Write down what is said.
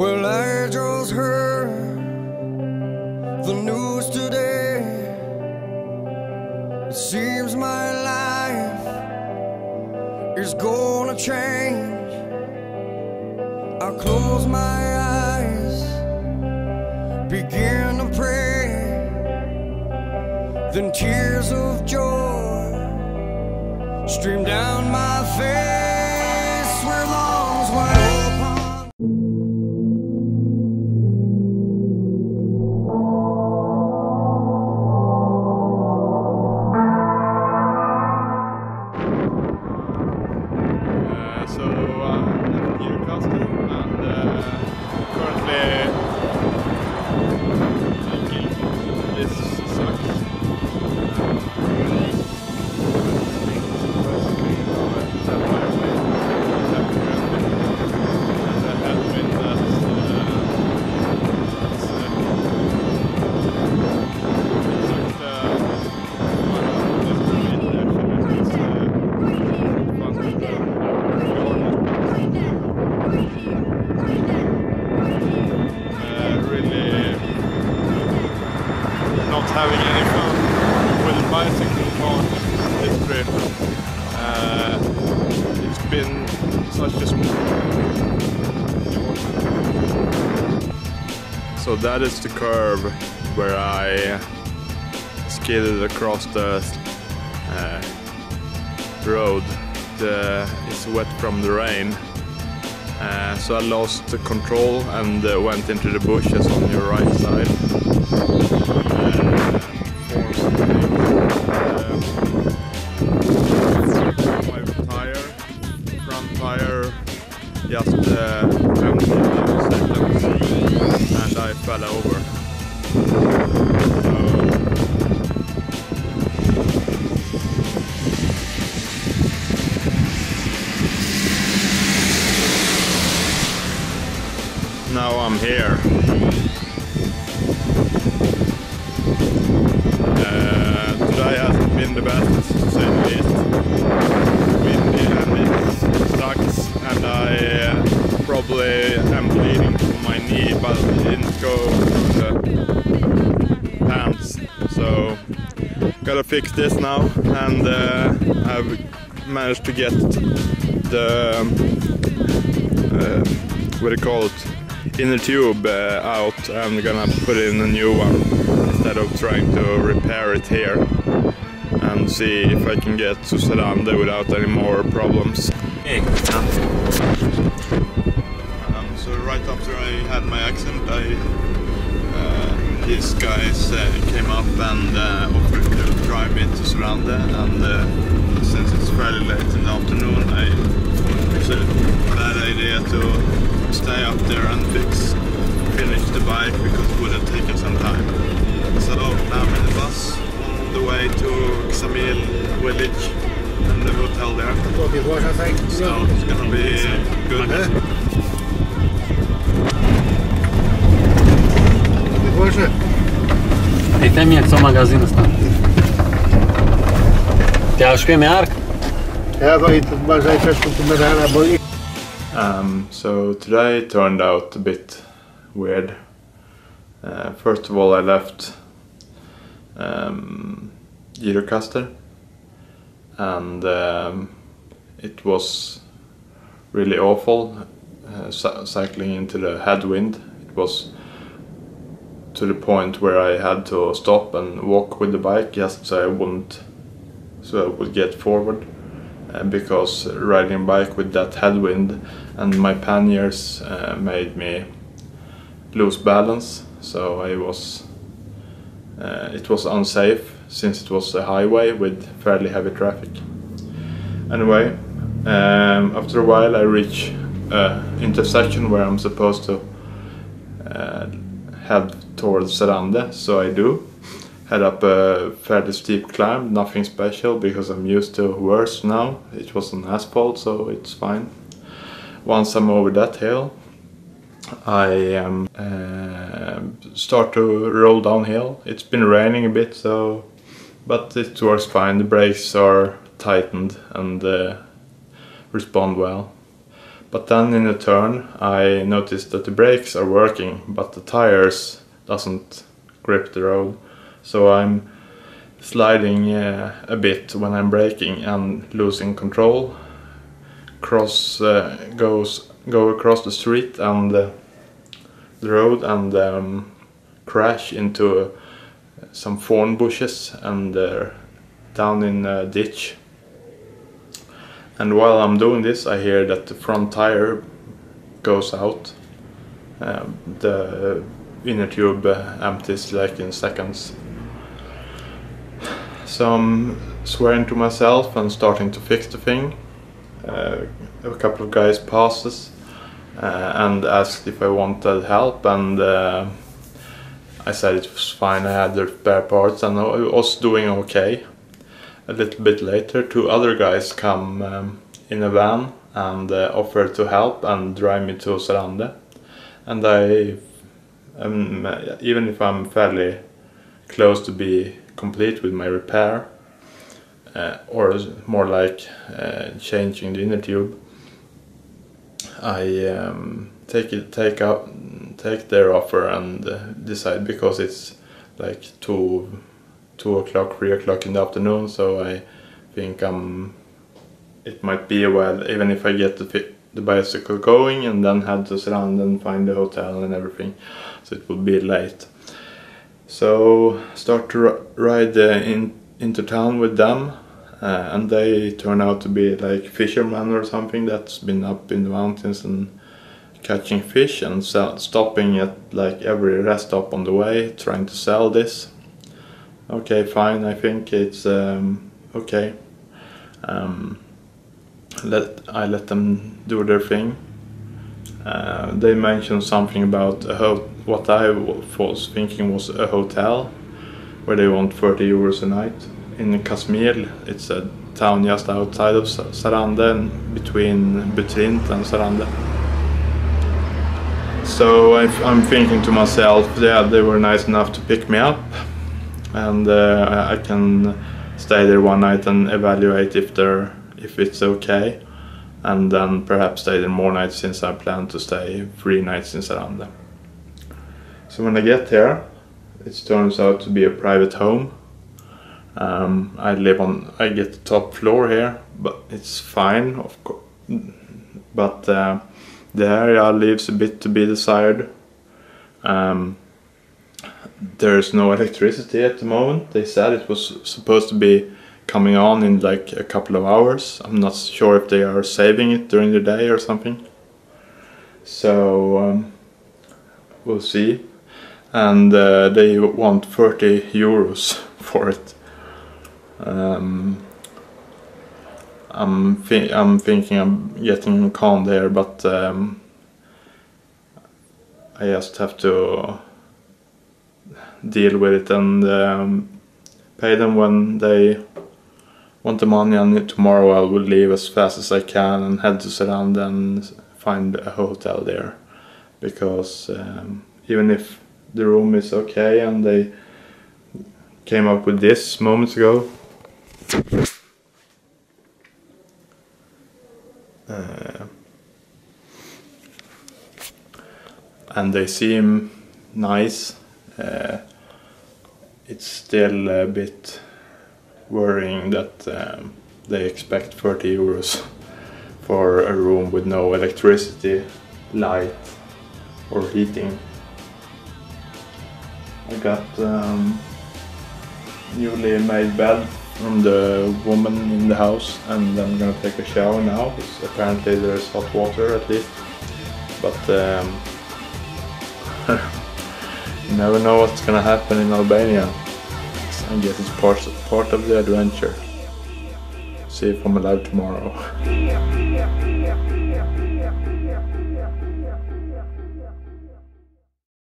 Well, I just heard the news today. It seems my life is gonna change. I close my eyes, begin to pray, then tears of joy stream down my face where long's wide. Having any fun with a bicycle on this trip. It's been such a smooth. So that is the curve where I skidded across the road. It's wet from the rain, so I lost the control and went into the bushes on your right side. And I fell over. So now I'm here. Today hasn't been the best, to say the least. Windy and it sucks, and I probably am bleeding from my knee, but it didn't go to the pants, so gotta fix this now. And I've managed to get the what do you call it, inner tube out. I'm gonna put in a new one instead of trying to repair it here, and see if I can get to Sarandë without any more problems. Hey. So right after I had my accident, these guys came up and offered to drive me to Sarandë, and since it's fairly late in the afternoon, I considered a bad idea to stay up there and finish the bike, because it would have taken some time. So now I'm in the bus on the way to Ksamil village and the hotel there. So it's gonna be good. I temi jak co magazynës tam. T'ja shkoj me ark? Ja, I të bashkaj qashtu të mërëhana boli. So today turned out a bit weird. First of all, I left Girocaster, and it was really awful cycling into the headwind. It was to the point where I had to stop and walk with the bike just so I would get forward, because riding a bike with that headwind and my panniers made me lose balance. So I was it was unsafe, since it was a highway with fairly heavy traffic. Anyway, after a while I reach an intersection where I'm supposed to head towards Sarandë, so I do head up a fairly steep climb, nothing special because I'm used to worse now. It was on asphalt, so it's fine. Once I'm over that hill, I start to roll downhill. It's been raining a bit, so but it works fine. The brakes are tightened and respond well. But then in the turn I noticed that the brakes are working, but the tires doesn't grip the road. So I'm sliding a bit when I'm braking and losing control. Go across the street and the road and crash into some thorn bushes and down in a ditch. And while I'm doing this, I hear that the front tire goes out. The inner tube empties like in seconds. So I'm swearing to myself and starting to fix the thing. A couple of guys passes and asked if I wanted help, and I said it was fine, I had the spare parts and I was doing okay. A little bit later, two other guys come in a van and offer to help and drive me to Sarandë. And I, even if I'm fairly close to be complete with my repair, or more like changing the inner tube, I take their offer and decide, because it's like 2 o'clock, 3 o'clock in the afternoon, so I think it might be a while, even if I get the bicycle going and then head to Sarandë and find the hotel and everything, so it will be late. So start to ride into town with them, and they turn out to be like fishermen or something that's been up in the mountains and catching fish and stopping at like every rest stop on the way, trying to sell this. Okay, fine, I think it's okay. I let them do their thing. They mentioned something about what I was thinking was a hotel, where they want 30 euros a night. In Ksamil, it's a town just outside of Sarandë, between Butrint and Sarandë. So I'm thinking to myself, yeah, they were nice enough to pick me up, and I can stay there one night and evaluate if it's okay, and then perhaps stay there more nights, since I plan to stay 3 nights in Sarandë. So when I get there, it turns out to be a private home. I get the top floor here, but it's fine, of course. But the area leaves a bit to be desired. There is no electricity at the moment. They said it was supposed to be coming on in like a couple of hours. I'm not sure if they are saving it during the day or something. So we'll see. And they want 30 euros for it. I'm thinking I'm getting calm there, but I just have to deal with it and pay them when they want the money, and tomorrow I will leave as fast as I can and head to Sarandë and find a hotel there, because even if the room is okay and they came up with this moments ago, and they seem nice, it's still a bit worrying that they expect 30 euros for a room with no electricity, light or heating. I got newly made bed from the woman in the house, and I'm gonna take a shower now. Apparently there's hot water at least, but you never know what's gonna happen in Albania. I guess it's part of the adventure. See if I'm alive tomorrow.